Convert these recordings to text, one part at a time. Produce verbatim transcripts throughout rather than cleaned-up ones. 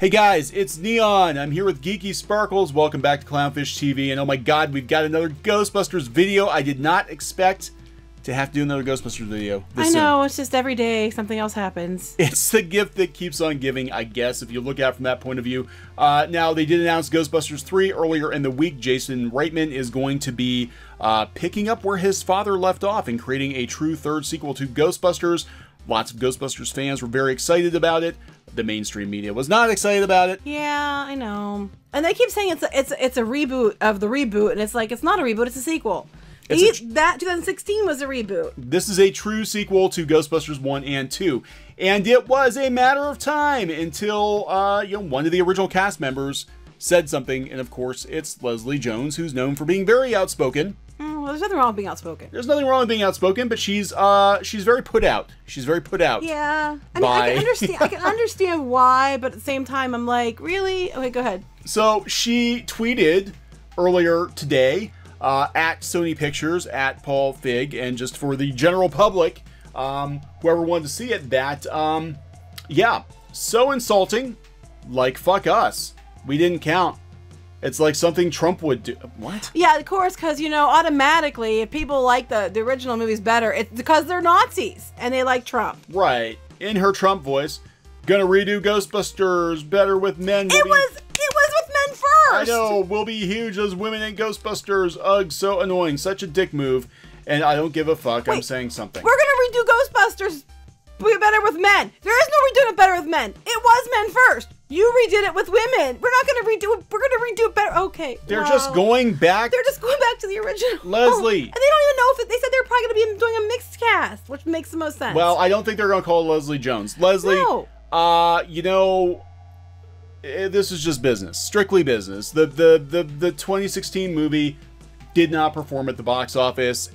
Hey guys, it's Neon. I'm here with Geeky Sparkles. Welcome back to Clownfish T V. And oh my god, we've got another Ghostbusters video. I did not expect to have to do another Ghostbusters video this soon. I know, it's just every day something else happens. It's the gift that keeps on giving, I guess, if you look at it from that point of view. Uh, now, they did announce Ghostbusters three earlier in the week. Jason Reitman is going to be uh, picking up where his father left off and creating a true third sequel to Ghostbusters. Lots of Ghostbusters fans were very excited about it. The mainstream media was not excited about it. Yeah, I know. And they keep saying it's a, it's, it's a reboot of the reboot, and it's like, it's not a reboot, it's a sequel. He, that twenty sixteen was a reboot. This is a true sequel to Ghostbusters one and two. And it was a matter of time until uh, you know, one of the original cast members said something. And of course, it's Leslie Jones, who's known for being very outspoken. Mm, well, there's nothing wrong with being outspoken. There's nothing wrong with being outspoken, but she's uh, she's very put out. She's very put out. Yeah. I mean, by... I, can understand, I can understand why, but at the same time, I'm like, really? Okay, go ahead. So she tweeted earlier today, Uh, at Sony Pictures, at Paul Feig, and just for the general public, um, whoever wanted to see it, that, um, yeah, so insulting, like, fuck us. We didn't count. It's like something Trump would do. What? Yeah, of course, because, you know, automatically, if people like the, the original movies better, it's because they're Nazis, and they like Trump. Right. In her Trump voice, gonna redo Ghostbusters, better with men. It was... I know, we'll be huge as women in Ghostbusters. Ugh, so annoying. Such a dick move. And I don't give a fuck. Wait, I'm saying something. We're going to redo Ghostbusters. We're better with men. There is no redoing it better with men. It was men first. You redid it with women. We're not going to redo it. We're going to redo it better. Okay. They're wow. just going back. They're just going back to the original. Leslie. And they don't even know if it, they said they're probably going to be doing a mixed cast, which makes the most sense. Well, I don't think they're going to call Leslie Jones. Leslie, no. uh, you know... This is just business, strictly business. The, the the the twenty sixteen movie did not perform at the box office.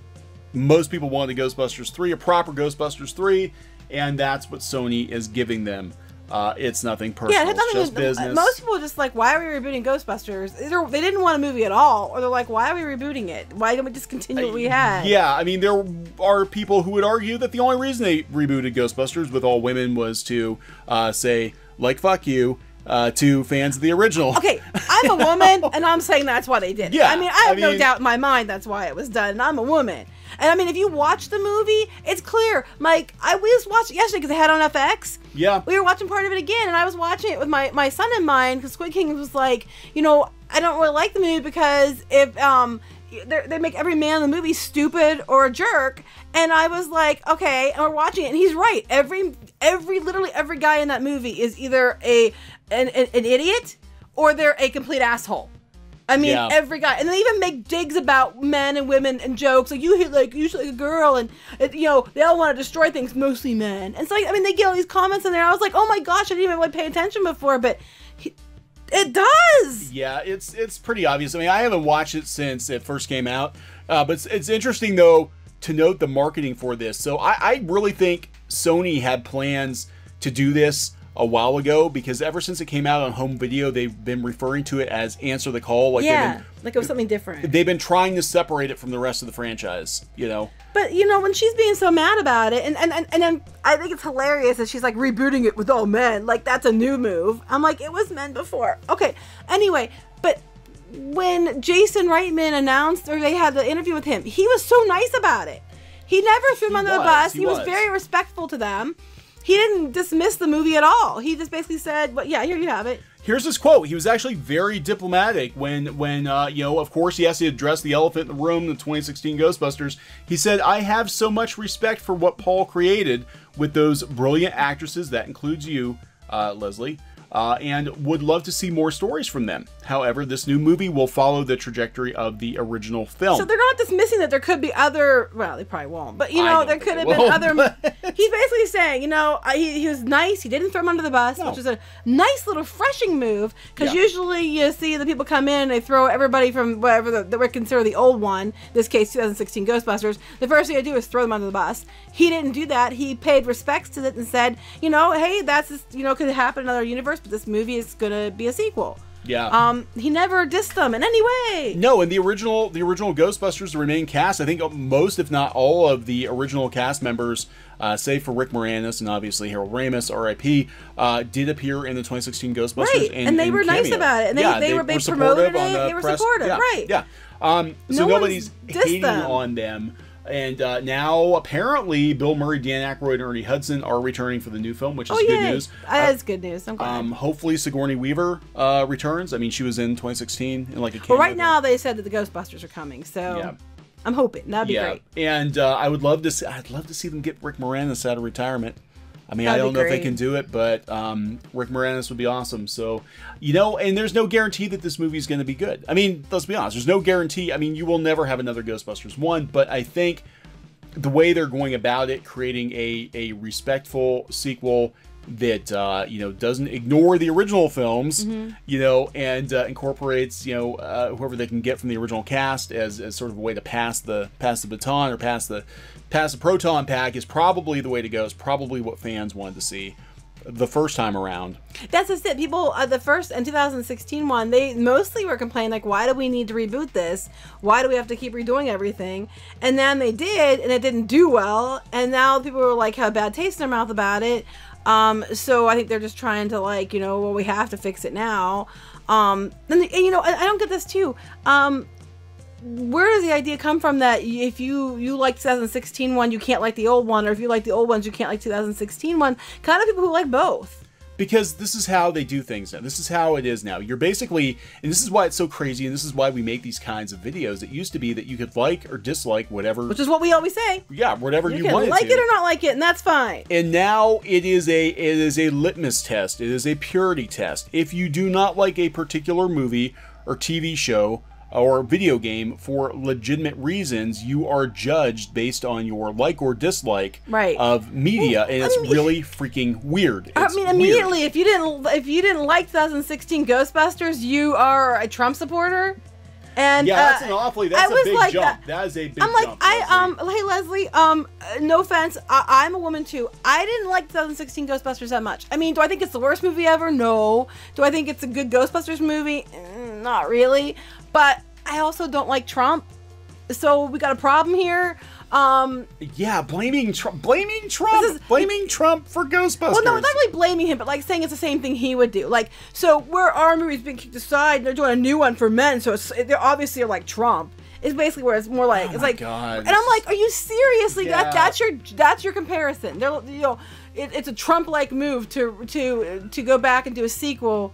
Most people wanted Ghostbusters three, a proper Ghostbusters three, and that's what Sony is giving them. Uh, it's nothing personal. Yeah, it had nothing it's just with, business. Most people are just like, why are we rebooting Ghostbusters? Either they didn't want a movie at all, or they're like, why are we rebooting it? Why don't we just continue what we had? Yeah, I mean, there are people who would argue that the only reason they rebooted Ghostbusters with all women was to uh, say, like, fuck you. Uh, to fans of the original. Okay, I'm a woman, and I'm saying that's why they did it. Yeah, I mean, I have I mean, no doubt in my mind that's why it was done, and I'm a woman. And I mean, if you watch the movie, it's clear. Like, I we just watched it yesterday because they had it on F X. Yeah. We were watching part of it again, and I was watching it with my, my son in mind, because Squid King was like, you know, I don't really like the movie because if... um. they make every man in the movie stupid or a jerk, and I was like, okay, and we're watching it, and he's right. Every, every, literally every guy in that movie is either a an, an, an idiot or they're a complete asshole. I mean, yeah. every guy, and they even make digs about men and women and jokes. Like you hit like usually a girl, and it, you know they all want to destroy things, mostly men. And so like, I mean, they get all these comments in there. And I was like, oh my gosh, I didn't even really pay attention before, but. He, It does. Yeah, it's it's pretty obvious. I mean, I haven't watched it since it first came out, uh, but it's, it's interesting though to note the marketing for this. So I, I really think Sony had plans to do this a while ago because ever since it came out on home video, they've been referring to it as Answer the Call. Like yeah, been, like it was something different. They've been trying to separate it from the rest of the franchise, you know. But you know, when she's being so mad about it, and and and, and then I think it's hilarious that she's like rebooting it with all men. Like that's a new move. I'm like, it was men before. Okay. Anyway, but when Jason Reitman announced or they had the interview with him, he was so nice about it. He never threw him under the bus. He, he was. was very respectful to them. He didn't dismiss the movie at all. He just basically said, well, yeah, here you have it. Here's his quote. He was actually very diplomatic when, when uh, you know, of course, he has to address the elephant in the room, the twenty sixteen Ghostbusters. He said, I have so much respect for what Paul created with those brilliant actresses. That includes you, uh, Leslie. Uh, and would love to see more stories from them. However, this new movie will follow the trajectory of the original film. So they're not dismissing that there could be other... Well, they probably won't. But, you know, there could have been other... He's basically saying, you know, he, he was nice. He didn't throw him under the bus, no. which is a nice little freshing move. Because yeah. usually you see the people come in and they throw everybody from whatever the, that we consider the old one. In this case, twenty sixteen Ghostbusters. The first thing I do is throw them under the bus. He didn't do that. He paid respects to it and said, you know, hey, that's, just, you know, could happen in another universe. But this movie is gonna be a sequel. Yeah. Um, he never dissed them in any way. No, and the original, the original Ghostbusters, the remaining cast, I think most, if not all, of the original cast members, uh, save for Rick Moranis and obviously Harold Ramis, R I P, uh, did appear in the twenty sixteen Ghostbusters. Right, and, and they and were cameo. nice about it. And they, yeah, they, they were big promoted it. The they were press. supportive, yeah. right. Yeah. Um, so no nobody's hating them. on them. And uh, now, apparently, Bill Murray, Dan Aykroyd, and Ernie Hudson are returning for the new film, which is oh, good news. Uh, That's good news. I'm glad. Um, hopefully, Sigourney Weaver uh, returns. I mean, she was in twenty sixteen in like a cameo. Well, right now, they said that the Ghostbusters are coming, so yeah. I'm hoping that'd be yeah. great. And uh, I would love to see. I'd love to see them get Rick Moranis out of retirement. I mean, That'd I don't know if they can do it, but um, Rick Moranis would be awesome. So, you know, and there's no guarantee that this movie is going to be good. I mean, let's be honest. There's no guarantee. I mean, you will never have another Ghostbusters one, but I think the way they're going about it, creating a, a respectful sequel that, uh, you know, doesn't ignore the original films, mm-hmm. you know, and uh, incorporates, you know, uh, whoever they can get from the original cast as, as sort of a way to pass the pass the baton or pass the pass the proton pack is probably the way to go. It's probably what fans wanted to see the first time around. That's just it. People, uh, the first and two thousand sixteen one, they mostly were complaining like, why do we need to reboot this? Why do we have to keep redoing everything? And then they did, and it didn't do well. And now people were like, have a bad taste in their mouth about it. Um, so I think they're just trying to like, you know, well, we have to fix it now. Um, and, the, and you know, I, I don't get this too. Um, where does the idea come from that if you, you like two thousand sixteen one, you can't like the old one, or if you like the old ones, you can't like two thousand sixteen one? Kind of people who like both. Because this is how they do things now. This is how it is now. You're basically, and this is why it's so crazy, and this is why we make these kinds of videos. It used to be that you could like or dislike whatever. Which is what we always say. Yeah, whatever you, you want to. You can like it or not like it, and that's fine. And now it is a it is a litmus test. It is a purity test. If you do not like a particular movie or T V show or video game for legitimate reasons, you are judged based on your like or dislike right. of media, well, and it's I mean, really freaking weird. It's I mean, immediately, weird. if you didn't if you didn't like twenty sixteen Ghostbusters, you are a Trump supporter. And yeah, uh, that's an awfully that's I a big like jump. That. that is a big jump. I'm like, jump, I Leslie. um, hey Leslie, um, no offense, I, I'm a woman too. I didn't like twenty sixteen Ghostbusters that much. I mean, do I think it's the worst movie ever? No. Do I think it's a good Ghostbusters movie? Not really. But I also don't like Trump, so we got a problem here. Um, yeah, blaming Trump, blaming Trump, is, blaming Trump for Ghostbusters. Well, no, not really blaming him, but like saying it's the same thing he would do. Like, so where our movie's being kicked aside, and they're doing a new one for men, so it's, they're obviously are like Trump. Is basically where it's more like oh it's like, God. and I'm like, are you seriously? Yeah. That that's your that's your comparison. They're you know, it, it's a Trump-like move to to to go back and do a sequel.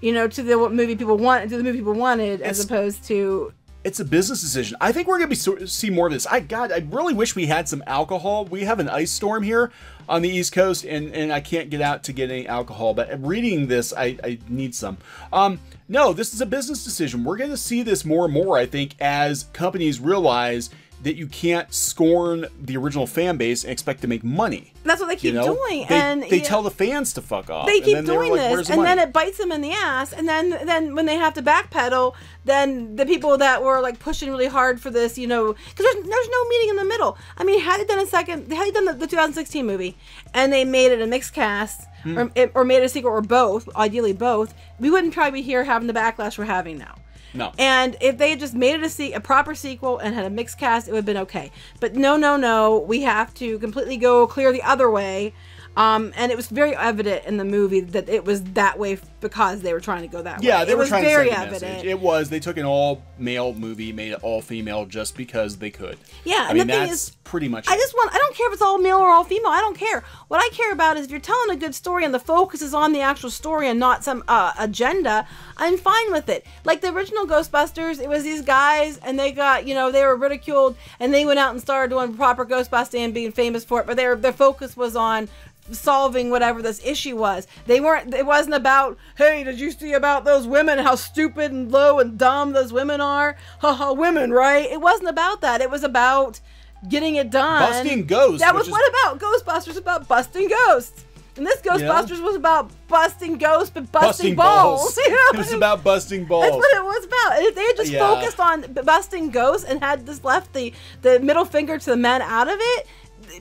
You know, to the movie people want, to the movie people wanted, as it's, opposed to. It's a business decision. I think we're gonna be so, see more of this. I God, I really wish we had some alcohol. We have an ice storm here on the East Coast, and and I can't get out to get any alcohol. But reading this, I I need some. Um, no, this is a business decision. We're gonna see this more and more, I think, as companies realize that you can't scorn the original fan base and expect to make money. And that's what they keep you know? doing. They, and they tell know, the fans to fuck off. They keep doing like, this, the and money? then it bites them in the ass. And then, then when they have to backpedal, then the people that were like pushing really hard for this, you know, because there's, there's no meeting in the middle. I mean, had they done a second, had they done the, the two thousand sixteen movie, and they made it a mixed cast, hmm. or, or made a sequel, or both, ideally both, we wouldn't probably be here having the backlash we're having now. No. And if they had just made it a, se a proper sequel and had a mixed cast, it would have been okay. But no, no, no. We have to completely go clear the other way. Um, and it was very evident in the movie that it was that way because they were trying to go that yeah, way. Yeah, they it were was trying very to send a evident. message. It was. They took an all-male movie, made it all-female just because they could. Yeah, I and mean, the thing that's is, pretty much I it. just want, I don't care if it's all-male or all-female. I don't care. What I care about is if you're telling a good story and the focus is on the actual story and not some uh, agenda, I'm fine with it. Like the original Ghostbusters, it was these guys and they got, you know, they were ridiculed and they went out and started doing proper Ghostbusting and being famous for it, but their their focus was on solving whatever this issue was. They weren't, it wasn't about, hey, did you see about those women, how stupid and low and dumb those women are? Haha, women, right? It wasn't about that. It was about getting it done. Busting ghosts. That was what about Ghostbusters, about busting ghosts. And this Ghostbusters yeah. was about busting ghosts, but busting, busting balls. balls. You know? It was about busting balls. That's what it was about. And if they had just yeah. focused on busting ghosts and had just left the, the middle finger to the men out of it,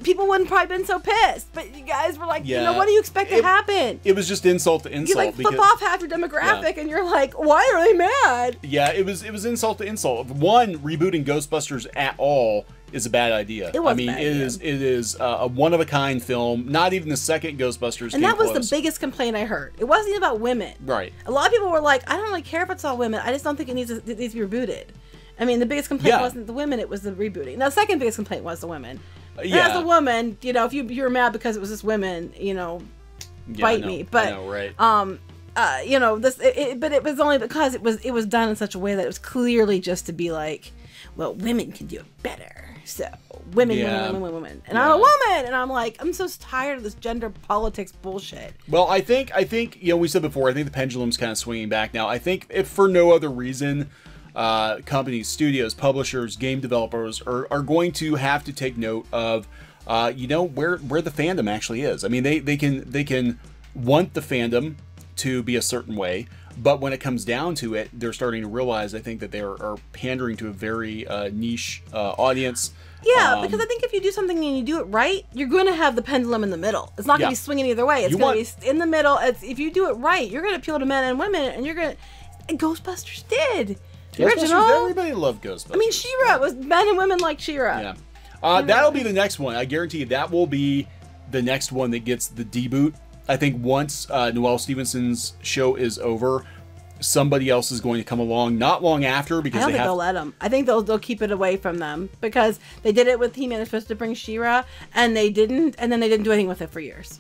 people wouldn't probably been so pissed. But you guys were like, yeah. you know, what do you expect it, to happen? It was just insult to insult. You like flip because, off half your demographic, yeah. and you're like, why are they mad? Yeah, it was it was insult to insult. One, rebooting Ghostbusters at all is a bad idea. It was I mean, bad, it yeah. is it is uh, a one of a kind film. Not even the second Ghostbusters. And that was close. The biggest complaint I heard. It wasn't even about women. Right. A lot of people were like, I don't really care if it's all women. I just don't think it needs to, it needs to be rebooted. I mean, the biggest complaint yeah. wasn't the women; it was the rebooting. Now, the second biggest complaint was the women. Yeah. As a woman, you know, if you you were mad because it was just women, you know, yeah, bite know. me. But I know, right. um, uh, you know, this. It, it, but it was only because it was it was done in such a way that it was clearly just to be like, well, women can do it better. So women, yeah. women, women, women, and yeah. I'm a woman, and I'm like, I'm so tired of this gender politics bullshit. Well, I think I think you know we said before. I think the pendulum's kind of swinging back now. I think if for no other reason. Uh, companies, studios, publishers, game developers are, are going to have to take note of, uh, you know, where where the fandom actually is. I mean, they they can they can want the fandom to be a certain way, but when it comes down to it, they're starting to realize, I think, that they are, are pandering to a very uh, niche uh, audience. Yeah, um, because I think if you do something and you do it right, you're going to have the pendulum in the middle. It's not yeah. going to be swinging either way. It's going to be in the middle. It's, if you do it right, you're going to appeal to men and women, and you're going to... And Ghostbusters did. Original. Everybody loved Ghostbusters. I mean, She-Ra was men and women like She-Ra. Yeah, uh, that'll be the next one. I guarantee you that will be the next one that gets the deboot. I think once uh, Noelle Stevenson's show is over, somebody else is going to come along not long after because I don't they think have... they'll let them. I think they'll they'll keep it away from them because they did it with He-Man. It's supposed to bring She-Ra, and they didn't, and then they didn't do anything with it for years.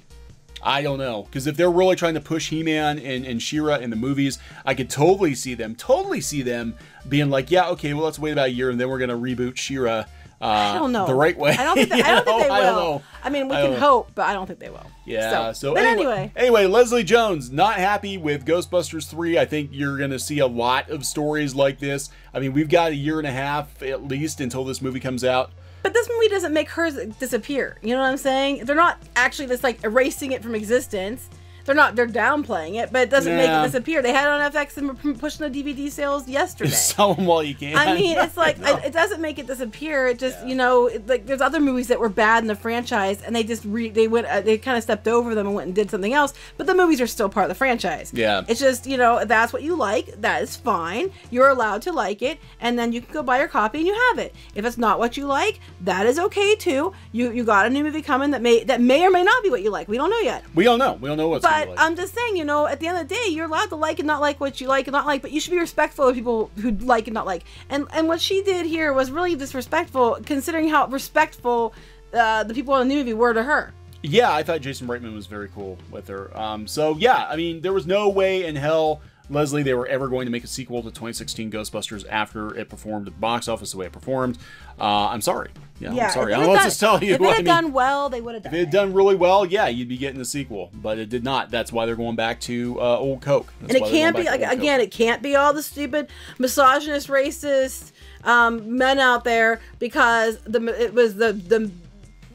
I don't know, because if they're really trying to push He-Man and, and She-Ra in the movies, I could totally see them, totally see them being like, yeah, okay, well, let's wait about a year, and then we're going to reboot She-Ra uh, I don't know. the right way. I don't think they, I don't think they will. I don't know. I mean, we I can know. hope, but I don't think they will. Yeah, so, so but anyway, anyway. Anyway, Leslie Jones, not happy with Ghostbusters three. I think you're going to see a lot of stories like this. I mean, we've got a year and a half, at least, until this movie comes out. But this movie doesn't make hers disappear. You know what I'm saying? They're not actually just like erasing it from existence. They're not. They're downplaying it, but it doesn't yeah. make it disappear. They had it on F X and were pushing the D V D sales yesterday. Sell them while you can. I mean, it's like no. it, it doesn't make it disappear. It just yeah. you know, it, like there's other movies that were bad in the franchise, and they just re they went uh, they kind of stepped over them and went and did something else. But the movies are still part of the franchise. Yeah. It's just you know that's what you like. That is fine. You're allowed to like it, and then you can go buy your copy and you have it. If it's not what you like, that is okay too. You you got a new movie coming that may that may or may not be what you like. We don't know yet. We don't know. We don't know what's. But like. I'm just saying, you know, at the end of the day, you're allowed to like and not like what you like and not like, but you should be respectful of people who like and not like. And and what she did here was really disrespectful, considering how respectful uh, the people in the movie were to her. Yeah, I thought Jason Reitman was very cool with her. Um, so yeah, I mean, there was no way in hell, Leslie, they were ever going to make a sequel to twenty sixteen Ghostbusters after it performed at the box office the way it performed. Uh, I'm sorry. Yeah, yeah, I'm sorry. I don't know what to tell you. If it had done well, they would have done it. If it had done really well, yeah, you'd be getting a sequel, but it did not. That's why they're going back to uh, old Coke. And it can't be, like, again, it can't be all the stupid misogynist, racist um, men out there because the it was the the.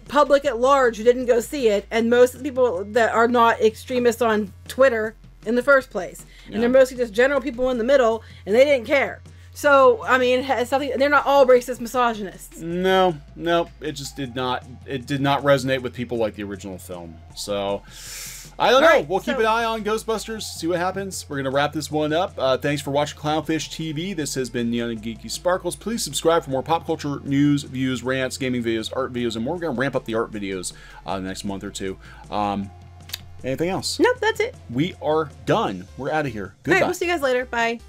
public at large who didn't go see it, and most of the people that are not extremists on Twitter in the first place, yeah. and they're mostly just general people in the middle, and they didn't care. So I mean, it's something, they're not all racist misogynists. No, no, it just did not. It did not resonate with people like the original film. So I don't right, know. We'll so, keep an eye on Ghostbusters, see what happens. We're gonna wrap this one up. Uh, thanks for watching Clownfish T V. This has been Neon and Geeky Sparkles. Please subscribe for more pop culture news, views, rants, gaming videos, art videos, and more. We're gonna ramp up the art videos uh, the next month or two. Um, anything else? Nope, that's it. We are done. We're out of here. Goodbye. All right, we'll see you guys later. Bye.